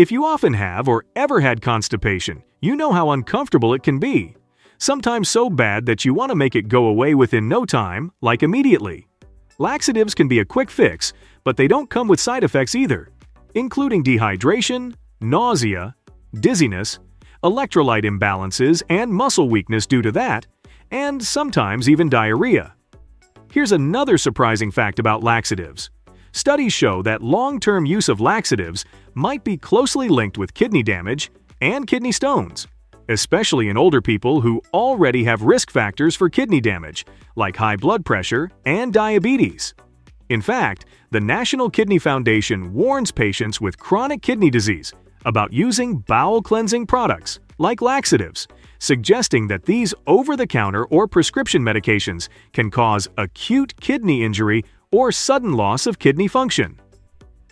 If you often have or ever had constipation, you know how uncomfortable it can be. Sometimes so bad that you want to make it go away within no time, like immediately. Laxatives can be a quick fix, but they don't come with side effects either, including dehydration, nausea, dizziness, electrolyte imbalances and muscle weakness due to that, and sometimes even diarrhea. Here's another surprising fact about laxatives. Studies show that long-term use of laxatives might be closely linked with kidney damage and kidney stones, especially in older people who already have risk factors for kidney damage, like high blood pressure and diabetes. In fact, the National Kidney Foundation warns patients with chronic kidney disease about using bowel-cleansing products, like laxatives, suggesting that these over-the-counter or prescription medications can cause acute kidney injury or sudden loss of kidney function.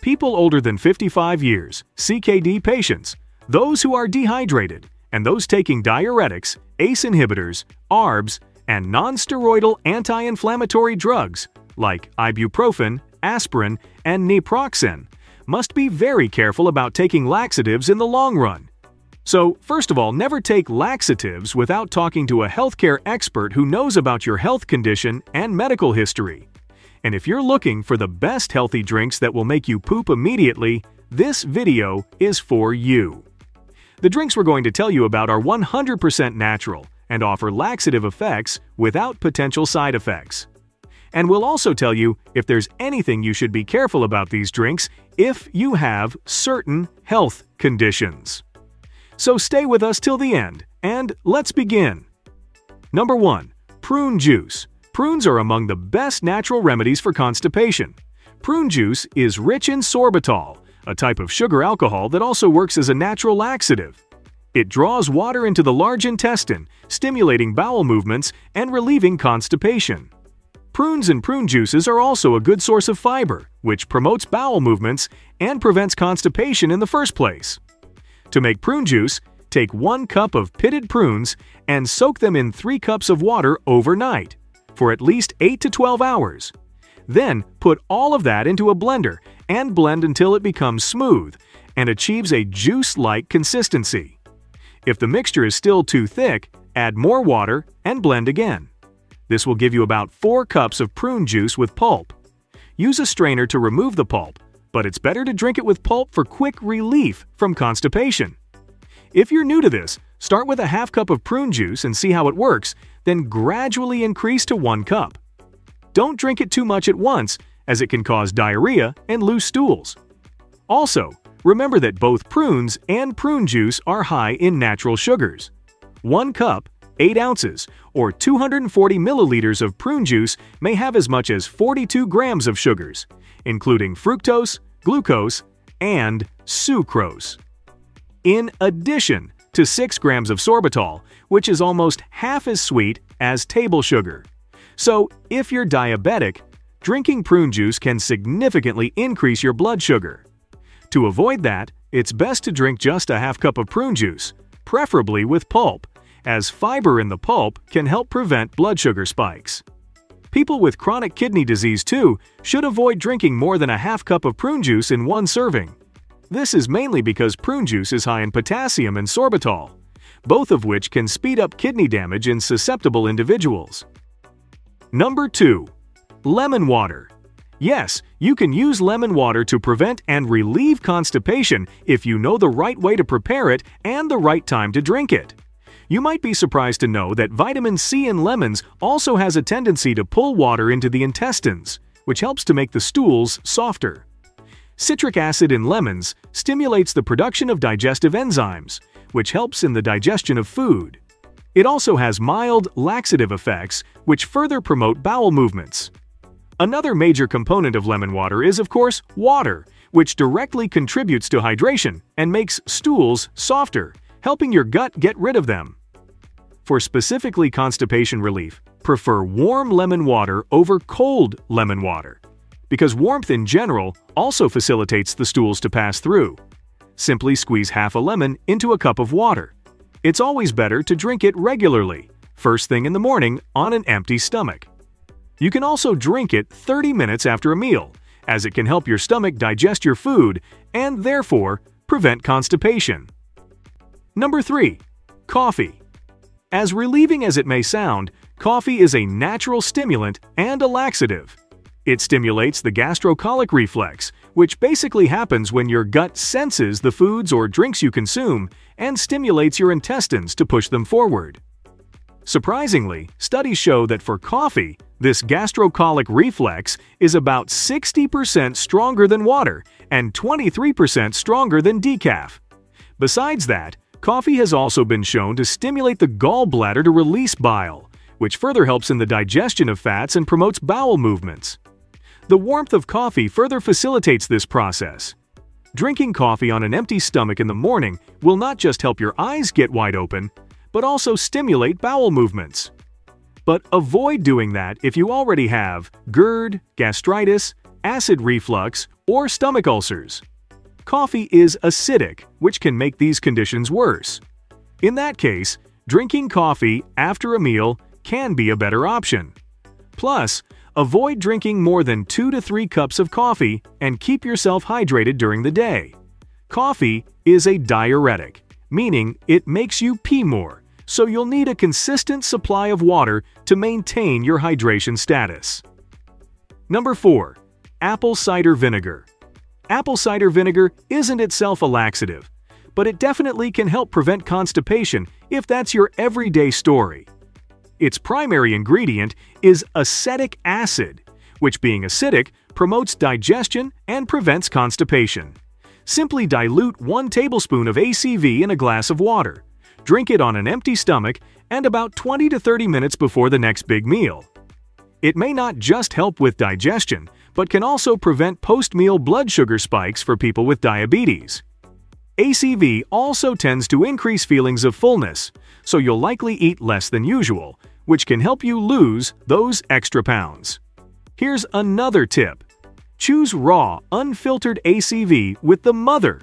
People older than 55 years, CKD patients, those who are dehydrated, and those taking diuretics, ACE inhibitors, ARBs, and non-steroidal anti-inflammatory drugs like ibuprofen, aspirin, and naproxen must be very careful about taking laxatives in the long run. So, first of all, never take laxatives without talking to a healthcare expert who knows about your health condition and medical history. And if you're looking for the best healthy drinks that will make you poop immediately, this video is for you. The drinks we're going to tell you about are 100% natural and offer laxative effects without potential side effects. And we'll also tell you if there's anything you should be careful about these drinks if you have certain health conditions. So stay with us till the end, and let's begin. Number 1. Prune Juice. Prunes are among the best natural remedies for constipation. Prune juice is rich in sorbitol, a type of sugar alcohol that also works as a natural laxative. It draws water into the large intestine, stimulating bowel movements and relieving constipation. Prunes and prune juices are also a good source of fiber, which promotes bowel movements and prevents constipation in the first place. To make prune juice, take 1 cup of pitted prunes and soak them in 3 cups of water overnight for at least 8 to 12 hours. Then put all of that into a blender and blend until it becomes smooth and achieves a juice-like consistency. If the mixture is still too thick, add more water and blend again. This will give you about 4 cups of prune juice with pulp. Use a strainer to remove the pulp, but it's better to drink it with pulp for quick relief from constipation. If you're new to this, start with a half cup of prune juice and see how it works, then gradually increase to 1 cup. Don't drink it too much at once, as it can cause diarrhea and loose stools. Also, remember that both prunes and prune juice are high in natural sugars. 1 cup, 8 ounces, or 240 milliliters of prune juice may have as much as 42 grams of sugars, including fructose, glucose, and sucrose. In addition to 6 grams of sorbitol, which is almost half as sweet as table sugar. So, if you're diabetic, drinking prune juice can significantly increase your blood sugar. To avoid that, it's best to drink just a half cup of prune juice, preferably with pulp, as fiber in the pulp can help prevent blood sugar spikes. People with chronic kidney disease, too, should avoid drinking more than a half cup of prune juice in 1 serving. This is mainly because prune juice is high in potassium and sorbitol, both of which can speed up kidney damage in susceptible individuals. Number 2. Lemon water. Yes, you can use lemon water to prevent and relieve constipation if you know the right way to prepare it and the right time to drink it. You might be surprised to know that vitamin C in lemons also has a tendency to pull water into the intestines, which helps to make the stools softer. Citric acid in lemons stimulates the production of digestive enzymes, which helps in the digestion of food. It also has mild laxative effects, which further promote bowel movements. Another major component of lemon water is, of course, water, which directly contributes to hydration and makes stools softer, helping your gut get rid of them. For specifically constipation relief, prefer warm lemon water over cold lemon water, because warmth in general also facilitates the stools to pass through. Simply squeeze half a lemon into a cup of water. It's always better to drink it regularly, first thing in the morning on an empty stomach. You can also drink it 30 minutes after a meal, as it can help your stomach digest your food and therefore prevent constipation. Number 3. Coffee. As relieving as it may sound, coffee is a natural stimulant and a laxative. It stimulates the gastrocolic reflex, which basically happens when your gut senses the foods or drinks you consume and stimulates your intestines to push them forward. Surprisingly, studies show that for coffee, this gastrocolic reflex is about 60% stronger than water and 23% stronger than decaf. Besides that, coffee has also been shown to stimulate the gallbladder to release bile, which further helps in the digestion of fats and promotes bowel movements. The warmth of coffee further facilitates this process. Drinking coffee on an empty stomach in the morning will not just help your eyes get wide open, but also stimulate bowel movements. But avoid doing that if you already have GERD, gastritis, acid reflux, or stomach ulcers. Coffee is acidic, which can make these conditions worse. In that case, drinking coffee after a meal can be a better option. Plus, avoid drinking more than 2 to 3 cups of coffee and keep yourself hydrated during the day. Coffee is a diuretic, meaning it makes you pee more, so you'll need a consistent supply of water to maintain your hydration status. Number 4. Apple cider vinegar. Apple cider vinegar isn't itself a laxative, but it definitely can help prevent constipation if that's your everyday story. Its primary ingredient is acetic acid, which, being acidic, promotes digestion and prevents constipation. Simply dilute 1 tablespoon of ACV in a glass of water. Drink it on an empty stomach and about 20 to 30 minutes before the next big meal. It may not just help with digestion, but can also prevent post-meal blood sugar spikes for people with diabetes. ACV also tends to increase feelings of fullness, so you'll likely eat less than usual, which can help you lose those extra pounds. Here's another tip. Choose raw, unfiltered ACV with the mother.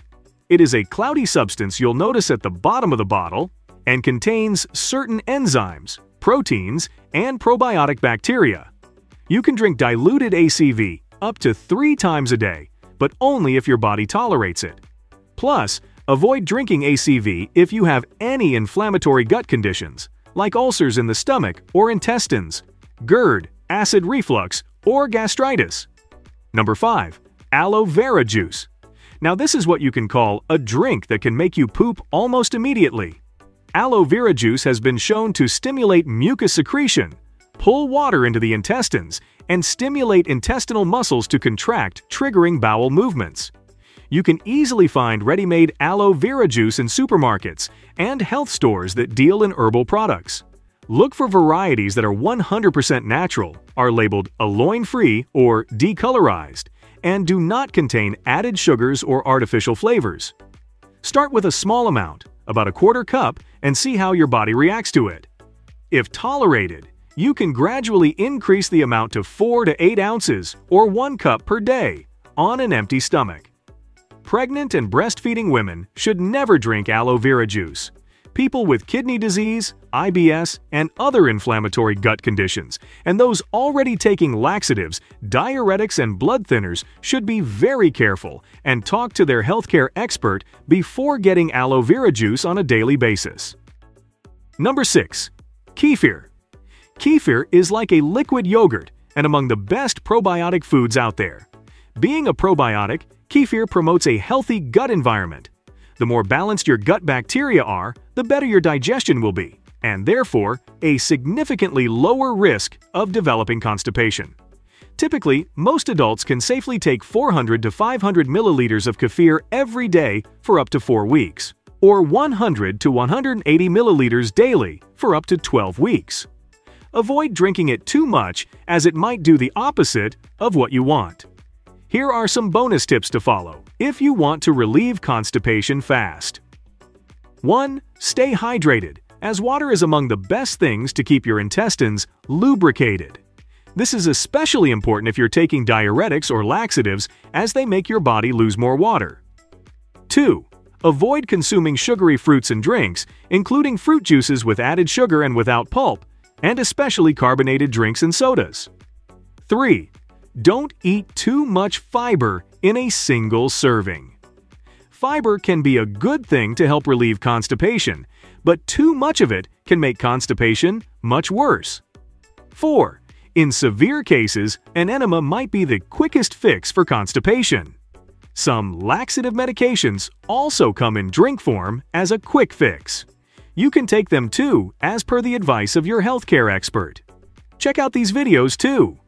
It is a cloudy substance you'll notice at the bottom of the bottle and contains certain enzymes, proteins, and probiotic bacteria. You can drink diluted ACV up to 3 times a day, but only if your body tolerates it. Plus, avoid drinking ACV if you have any inflammatory gut conditions, like ulcers in the stomach or intestines, GERD, acid reflux, or gastritis. Number 5. Aloe vera juice. Now this is what you can call a drink that can make you poop almost immediately. Aloe vera juice has been shown to stimulate mucus secretion, pull water into the intestines, and stimulate intestinal muscles to contract, triggering bowel movements. You can easily find ready-made aloe vera juice in supermarkets and health stores that deal in herbal products. Look for varieties that are 100% natural, are labeled aloin-free or decolorized, and do not contain added sugars or artificial flavors. Start with a small amount, about a quarter cup, and see how your body reacts to it. If tolerated, you can gradually increase the amount to 4 to 8 ounces or 1 cup per day on an empty stomach. Pregnant and breastfeeding women should never drink aloe vera juice. People with kidney disease, IBS, and other inflammatory gut conditions, and those already taking laxatives, diuretics, and blood thinners should be very careful and talk to their healthcare expert before getting aloe vera juice on a daily basis. Number 6. Kefir. Kefir is like a liquid yogurt and among the best probiotic foods out there. Being a probiotic, kefir promotes a healthy gut environment. The more balanced your gut bacteria are, the better your digestion will be, and therefore, a significantly lower risk of developing constipation. Typically, most adults can safely take 400 to 500 milliliters of kefir every day for up to 4 weeks, or 100 to 180 milliliters daily for up to 12 weeks. Avoid drinking it too much, as it might do the opposite of what you want. Here are some bonus tips to follow if you want to relieve constipation fast. 1. Stay hydrated, as water is among the best things to keep your intestines lubricated. This is especially important if you're taking diuretics or laxatives, as they make your body lose more water. 2. Avoid consuming sugary fruits and drinks, including fruit juices with added sugar and without pulp, and especially carbonated drinks and sodas. 3. Don't eat too much fiber in a single serving. fiber can be a good thing to help relieve constipation, but too much of it can make constipation much worse. 4. In severe cases, an enema might be the quickest fix for constipation. Some laxative medications also come in drink form as a quick fix. You can take them too as per the advice of your healthcare expert. Check out these videos too.